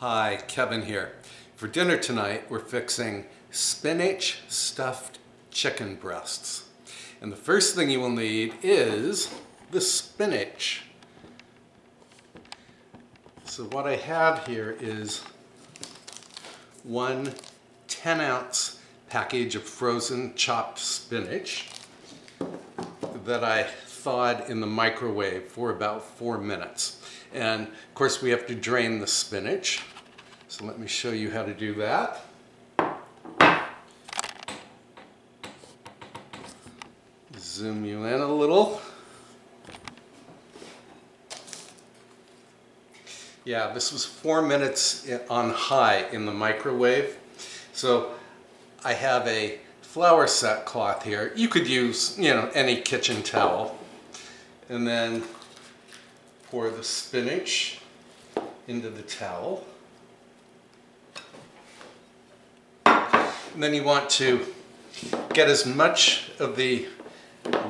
Hi, Kevin here. For dinner tonight, we're fixing spinach stuffed chicken breasts. And the first thing you will need is the spinach. So what I have here is one 10-ounce package of frozen chopped spinach that I thawed in the microwave for about 4 minutes. And of course we have to drain the spinach. So let me show you how to do that. Zoom you in a little. Yeah, this was 4 minutes on high in the microwave. So I have a flour set cloth here. You could use, any kitchen towel. And then pour the spinach into the towel. And then you want to get as much of the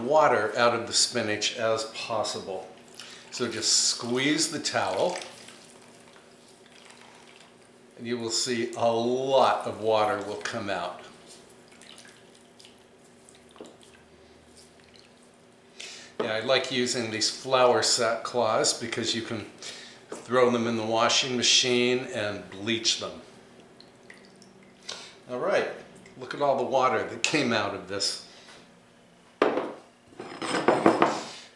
water out of the spinach as possible. So just squeeze the towel, and you will see a lot of water will come out. Yeah, I like using these flour set cloths because you can throw them in the washing machine and bleach them. All right, look at all the water that came out of this.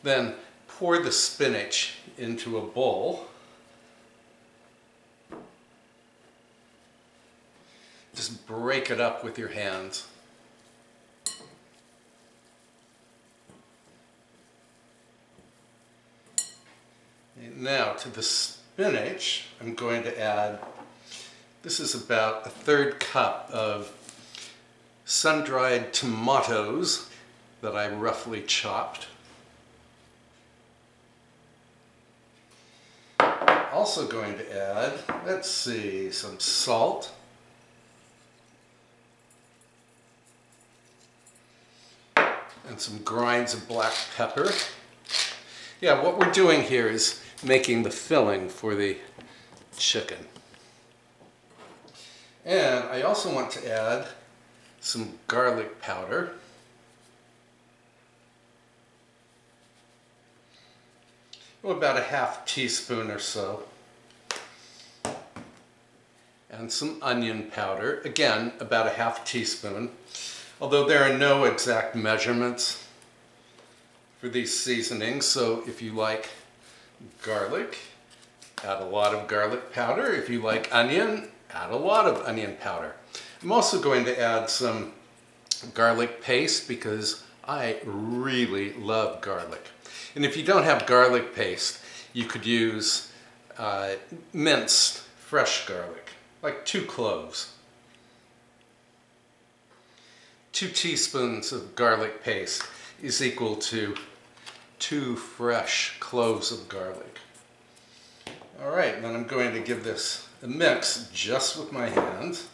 Then pour the spinach into a bowl. Just break it up with your hands. And now to the spinach, I'm going to add, this is about 1/3 cup of sun-dried tomatoes that I roughly chopped. Also going to add, let's see, some salt. And some grinds of black pepper. Yeah, what we're doing here is making the filling for the chicken. And I also want to add some garlic powder. About 1/2 teaspoon or so. And some onion powder, again about 1/2 teaspoon. Although there are no exact measurements for these seasonings, so if you like garlic, add a lot of garlic powder. If you like onion, add a lot of onion powder. I'm also going to add some garlic paste because I really love garlic. And if you don't have garlic paste, you could use minced fresh garlic, like 2 cloves. 2 teaspoons of garlic paste is equal to 2 fresh cloves of garlic. All right, then I'm going to give this a mix just with my hands.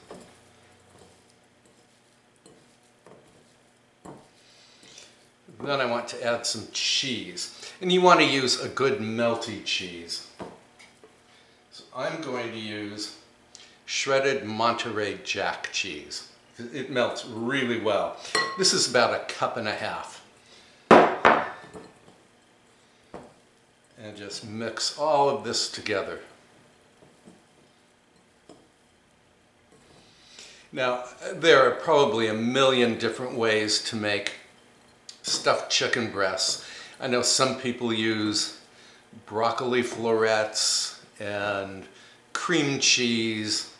Then I want to add some cheese. And you want to use a good melty cheese. So I'm going to use shredded Monterey Jack cheese. It melts really well. This is about 1.5 cups. And just mix all of this together. Now, there are probably 1 million different ways to make stuffed chicken breasts. I know some people use broccoli florets and cream cheese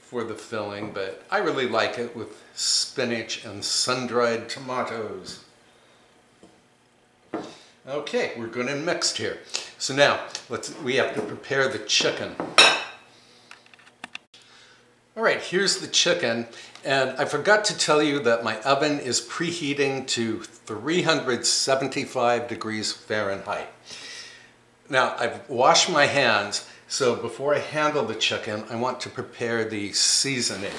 for the filling, but I really like it with spinach and sun-dried tomatoes. Okay, we're good and mixed here. So now we have to prepare the chicken. All right, here's the chicken, and I forgot to tell you that my oven is preheating to 375 degrees Fahrenheit. Now, I've washed my hands. So before I handle the chicken, I want to prepare the seasoning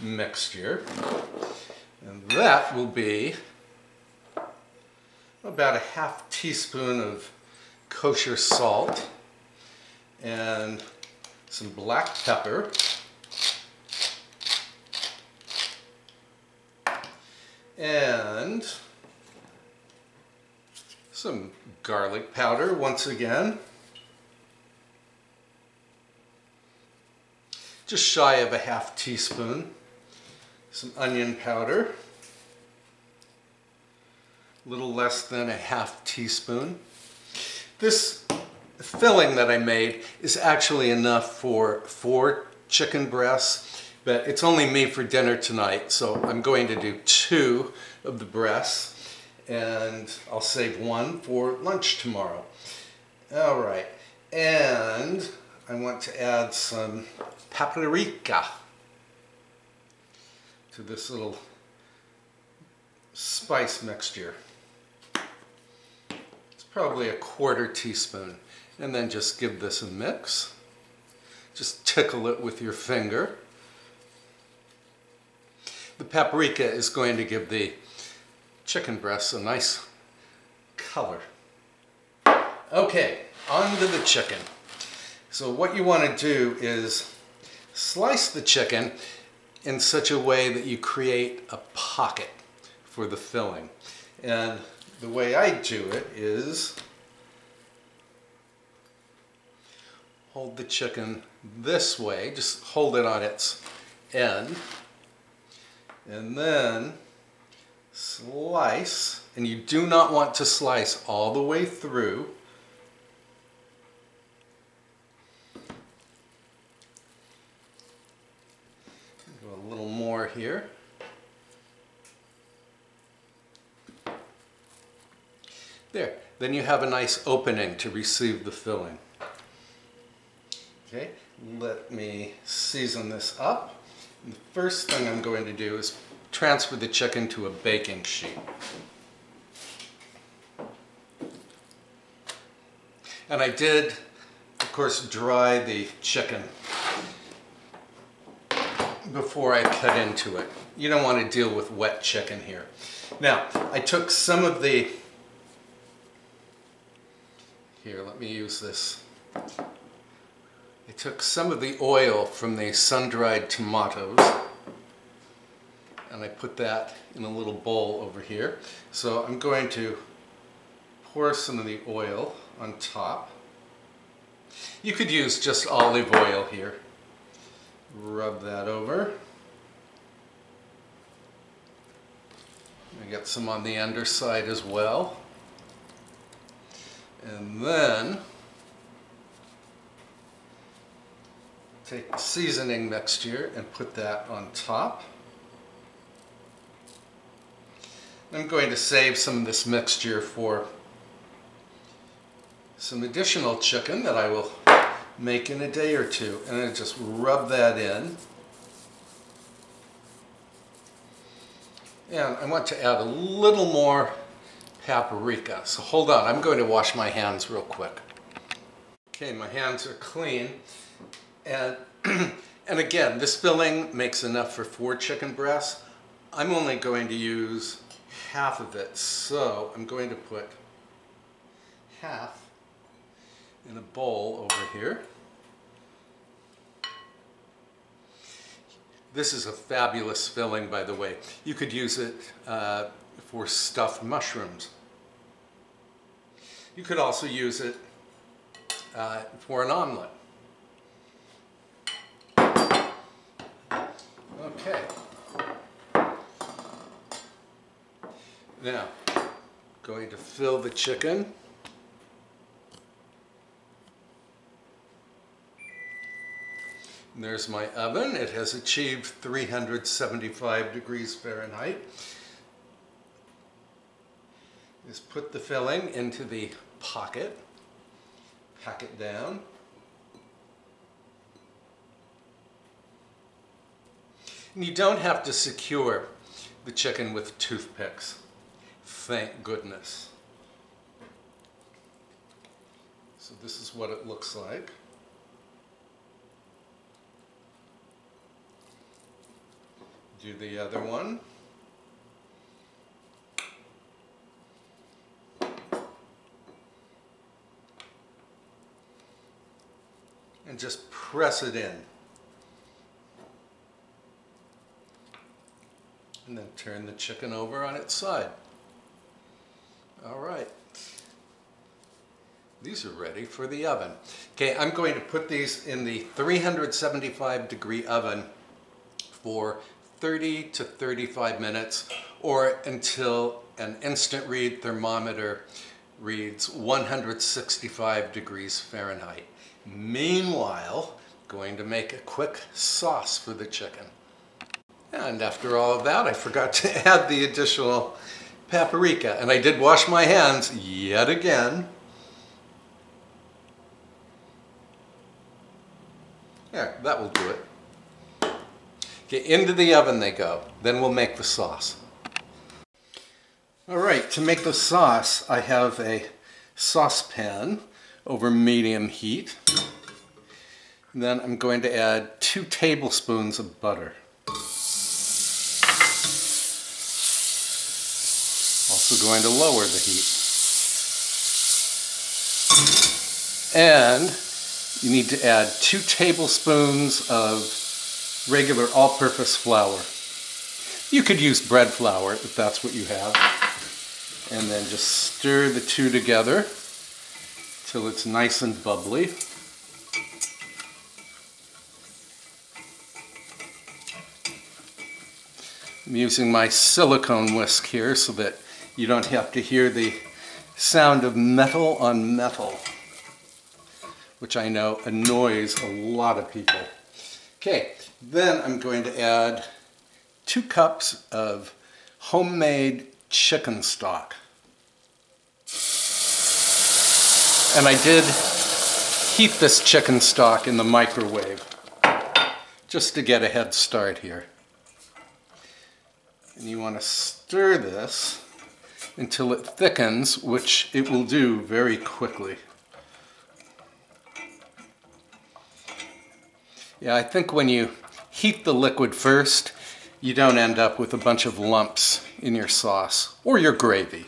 mixture. And that will be about 1/2 teaspoon of kosher salt and some black pepper, and some garlic powder once again. Just shy of a half teaspoon. Some onion powder. A little less than a half teaspoon. This filling that I made is actually enough for 4 chicken breasts, but it's only me for dinner tonight, so I'm going to do 2 of the breasts, and I'll save one for lunch tomorrow. All right, and I want to add some paprika to this little spice mixture. It's probably a 1/4 teaspoon, and then just give this a mix. Just tickle it with your finger. The paprika is going to give the chicken breasts a nice color. Okay, onto the chicken. So what you want to do is slice the chicken in such a way that you create a pocket for the filling. And the way I do it is hold the chicken this way, just hold it on its end, and then slice, and you do not want to slice all the way through. Do a little more here. There, then you have a nice opening to receive the filling. Okay, let me season this up. And the first thing I'm going to do is transfer the chicken to a baking sheet. And I did, of course, dry the chicken before I cut into it. You don't want to deal with wet chicken here. Now, I took some of the... Here, let me use this. I took some of the oil from the sun-dried tomatoes, and I put that in a little bowl over here. So I'm going to pour some of the oil on top. You could use just olive oil here. Rub that over. I get some on the underside as well. And then take the seasoning mixture and put that on top. I'm going to save some of this mixture for some additional chicken that I will make in a day or two. And I just rub that in. And I want to add a little more paprika. So hold on, I'm going to wash my hands real quick. Okay, my hands are clean. And again, this filling makes enough for 4 chicken breasts. I'm only going to use half of it, so I'm going to put half in a bowl over here. This is a fabulous filling, by the way. You could use it for stuffed mushrooms. You could also use it for an omelet. Okay. Now, going to fill the chicken. And there's my oven. It has achieved 375 degrees Fahrenheit. Just put the filling into the pocket, pack it down. And you don't have to secure the chicken with toothpicks. Thank goodness. So this is what it looks like. Do the other one. just press it in. And then turn the chicken over on its side. All right. These are ready for the oven. Okay, I'm going to put these in the 375 degree oven for 30 to 35 minutes, or until an instant read thermometer reads 165 degrees Fahrenheit. Meanwhile, going to make a quick sauce for the chicken. And after all of that, I forgot to add the additional paprika, and I did wash my hands yet again. Yeah, that will do it. Okay, into the oven they go. Then we'll make the sauce. All right, to make the sauce, I have a saucepan over medium heat. And then I'm going to add 2 tablespoons of butter. Also going to lower the heat. And you need to add 2 tablespoons of regular all-purpose flour. You could use bread flour if that's what you have. And then just stir the two together till it's nice and bubbly. I'm using my silicone whisk here so that you don't have to hear the sound of metal on metal, which I know annoys a lot of people. Okay, then I'm going to add 2 cups of homemade chicken stock. And I did heat this chicken stock in the microwave, just to get a head start here. And you want to stir this until it thickens, which it will do very quickly. Yeah, I think when you heat the liquid first, you don't end up with a bunch of lumps in your sauce or your gravy.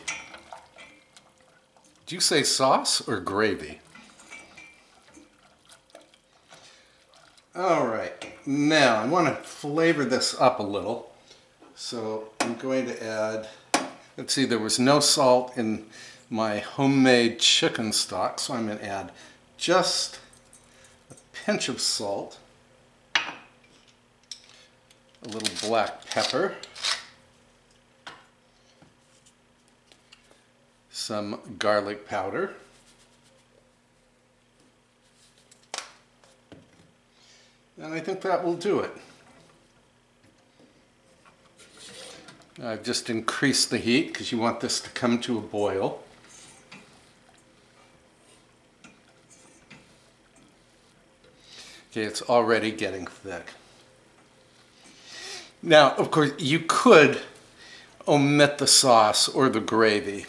Did you say sauce or gravy? All right, now I want to flavor this up a little. So I'm going to add, let's see, there was no salt in my homemade chicken stock, so I'm going to add just a pinch of salt. A little black pepper, some garlic powder, and I think that will do it. I've just increased the heat because you want this to come to a boil. Okay, it's already getting thick. Now, of course, you could omit the sauce or the gravy.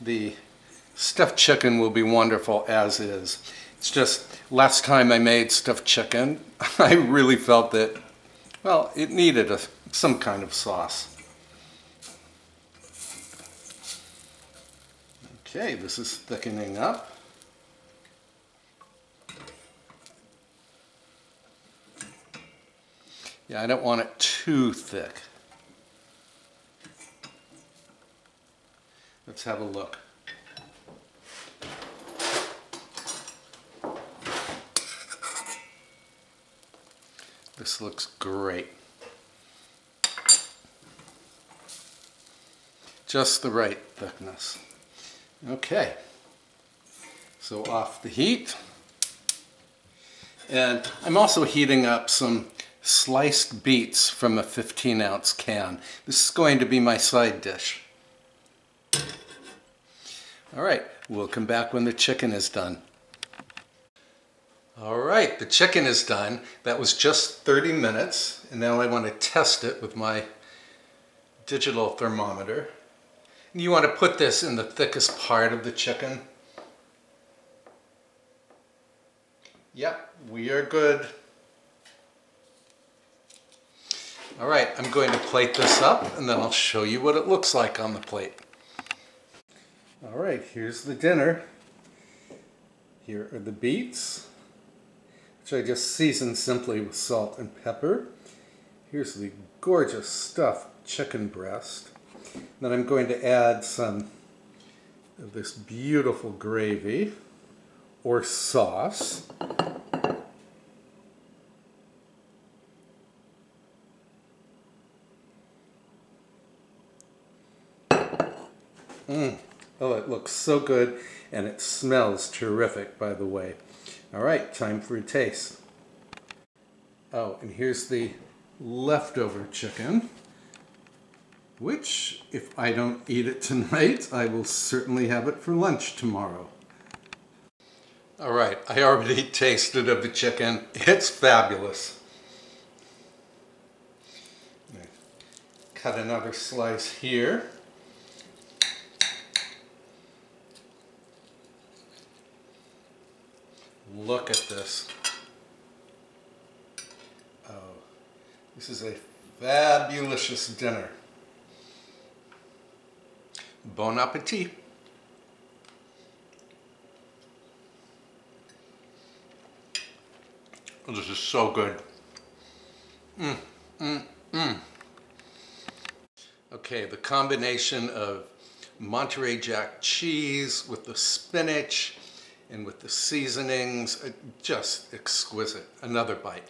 The stuffed chicken will be wonderful as is. It's just, last time I made stuffed chicken, I really felt that, well, it needed some kind of sauce. Okay, this is thickening up. Yeah, I don't want it too thick. Let's have a look. This looks great. Just the right thickness. Okay, so off the heat. And I'm also heating up some sliced beets from a 15-ounce can. This is going to be my side dish. All right, we'll come back when the chicken is done. All right, the chicken is done. That was just 30 minutes, and now I want to test it with my digital thermometer. And you want to put this in the thickest part of the chicken. Yep, we are good. All right, I'm going to plate this up, and then I'll show you what it looks like on the plate. All right, here's the dinner. Here are the beets, which I just seasoned simply with salt and pepper. Here's the gorgeous stuffed chicken breast. Then I'm going to add some of this beautiful gravy or sauce. Oh, it looks so good, and it smells terrific, by the way. All right, time for a taste. Oh, and here's the leftover chicken, which, if I don't eat it tonight, I will certainly have it for lunch tomorrow. All right, I already tasted of the chicken. It's fabulous. Cut another slice here. Look at this. Oh, this is a fabulous dinner. Bon appetit. Oh, this is so good. Okay, the combination of Monterey Jack cheese with the spinach and with the seasonings, just exquisite. Another bite.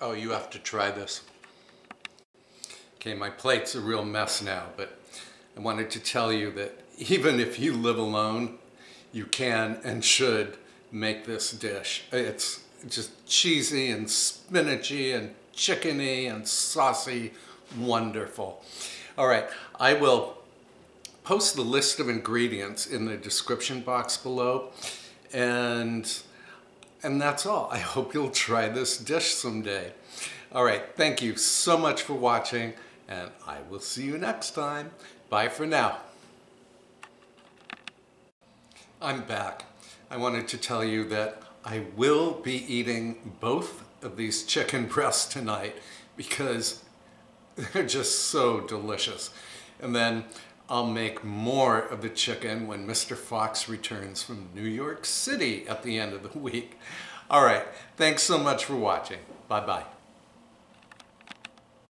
Oh, you have to try this. Okay, my plate's a real mess now, but I wanted to tell you that even if you live alone, you can and should make this dish. It's just cheesy and spinachy and chickeny and saucy. Wonderful. All right, I will post the list of ingredients in the description box below, and that's all. I hope you'll try this dish someday. All right, thank you so much for watching, and I will see you next time. Bye for now. I'm back. I wanted to tell you that I will be eating both of these chicken breasts tonight because they're just so delicious. And then I'll make more of the chicken when Mr. Fox returns from New York City at the end of the week. All right, thanks so much for watching. Bye-bye.